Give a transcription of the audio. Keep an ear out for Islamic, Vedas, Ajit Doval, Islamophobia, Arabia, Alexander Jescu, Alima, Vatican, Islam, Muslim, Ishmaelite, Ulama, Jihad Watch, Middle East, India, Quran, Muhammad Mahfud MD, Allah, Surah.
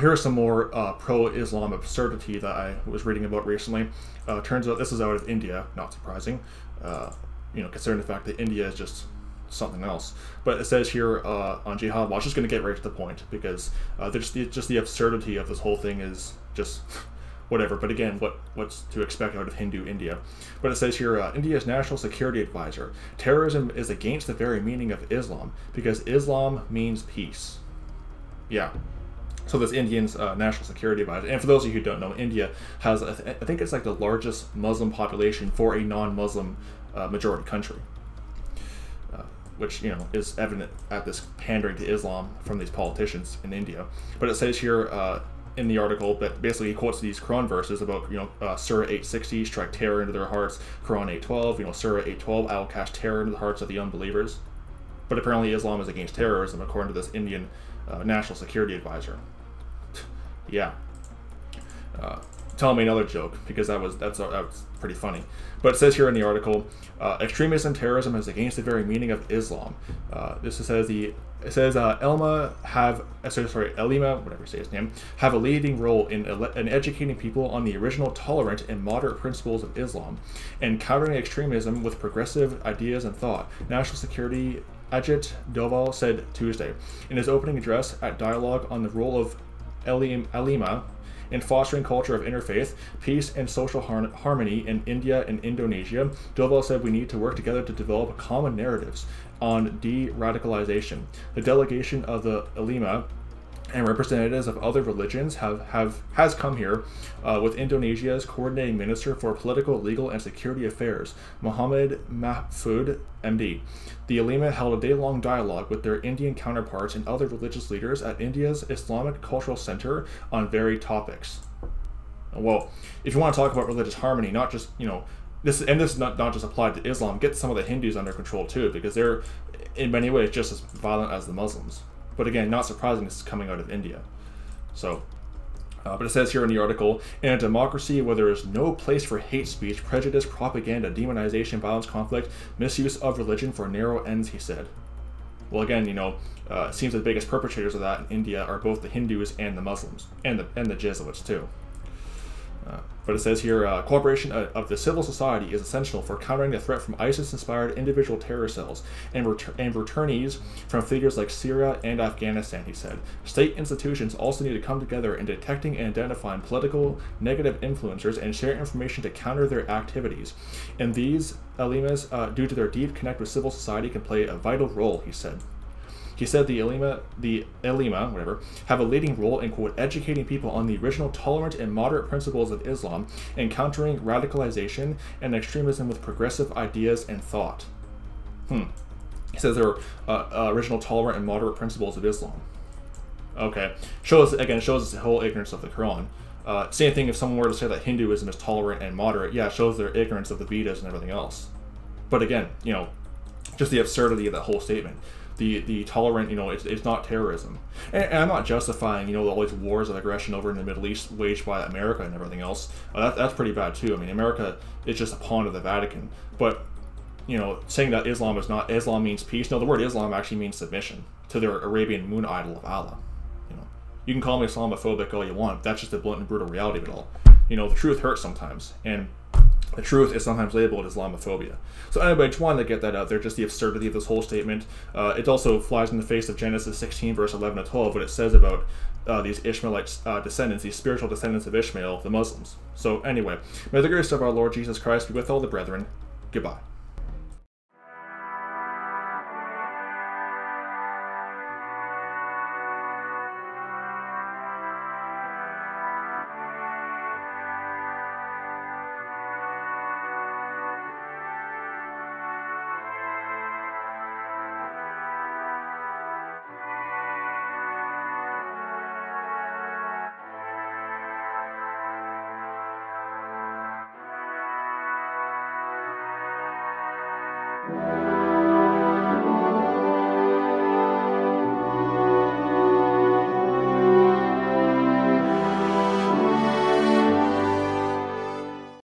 here are some more pro-Islam absurdity that I was reading about recently. Turns out this is out of India, not surprising, you know, considering the fact that India is just something else. But it says here on Jihad Watch, just going to get right to the point, because just the absurdity of this whole thing is just whatever. But again, what's to expect out of Hindu India? But it says here, India's national security advisor, terrorism is against the very meaning of Islam, because Islam means peace. Yeah. So this Indian's national security advisor, and for those of you who don't know, India has, I think it's like the largest Muslim population for a non-Muslim majority country, which, you know, is evident at this pandering to Islam from these politicians in India. But it says here in the article that basically he quotes these Quran verses about, you know, Surah 860, strike terror into their hearts, Quran 812, you know, Surah 812, I will cast terror into the hearts of the unbelievers. But apparently Islam is against terrorism, according to this Indian national security advisor. Yeah. Tell me another joke, because that was pretty funny. But it says here in the article, extremism, terrorism is against the very meaning of Islam. Alima, whatever you say his name, have a leading role in educating people on the original tolerant and moderate principles of Islam, and countering extremism with progressive ideas and thought. National Security Ajit Doval said Tuesday in his opening address at dialogue on the role of Alima in fostering culture of interfaith, peace, and social harmony in India and Indonesia. Doval said we need to work together to develop common narratives on de-radicalization. The delegation of the Ulama and representatives of other religions has come here with Indonesia's coordinating minister for political, legal, and security affairs, Muhammad Mahfud MD. The Ulama held a day-long dialogue with their Indian counterparts and other religious leaders at India's Islamic Cultural Center on varied topics. Well, if you want to talk about religious harmony, not just, you know, this is not just applied to Islam, get some of the Hindus under control too, because they're in many ways just as violent as the Muslims. But again, not surprising, this is coming out of India. So, but it says here in the article, in a democracy where there is no place for hate speech, prejudice, propaganda, demonization, violence, conflict, misuse of religion for narrow ends, he said. Well, again, you know, it seems the biggest perpetrators of that in India are both the Hindus and the Muslims, and the Jesuits too. But it says here, cooperation of the civil society is essential for countering the threat from ISIS-inspired individual terror cells and returnees from figures like Syria and Afghanistan, he said. State institutions also need to come together in detecting and identifying political negative influencers and share information to counter their activities. And these Alimas, due to their deep connect with civil society, can play a vital role, he said. He said the Ulama have a leading role in, quote, educating people on the original tolerant and moderate principles of Islam and countering radicalization and extremism with progressive ideas and thought. He says they're original tolerant and moderate principles of Islam. Okay. Shows the whole ignorance of the Quran. Same thing if someone were to say that Hinduism is tolerant and moderate. Yeah, it shows their ignorance of the Vedas and everything else. But again, you know, just the absurdity of that whole statement. The tolerant, you know, it's not terrorism. And I'm not justifying, you know, all these wars of aggression over in the Middle East waged by America and everything else. That's pretty bad too. I mean, America is just a pawn of the Vatican. But, you know, saying that Islam means peace. No, the word Islam actually means submission to their Arabian moon idol of Allah. You know, you can call me Islamophobic all you want. That's just the blunt and brutal reality of it all. You know, the truth hurts sometimes. And the truth is sometimes labeled Islamophobia. So anyway, I just wanted to get that out there, just the absurdity of this whole statement. It also flies in the face of Genesis 16, verse 11 to 12, what it says about these Ishmaelite descendants, these spiritual descendants of Ishmael, the Muslims. So anyway, may the grace of our Lord Jesus Christ be with all the brethren. Goodbye.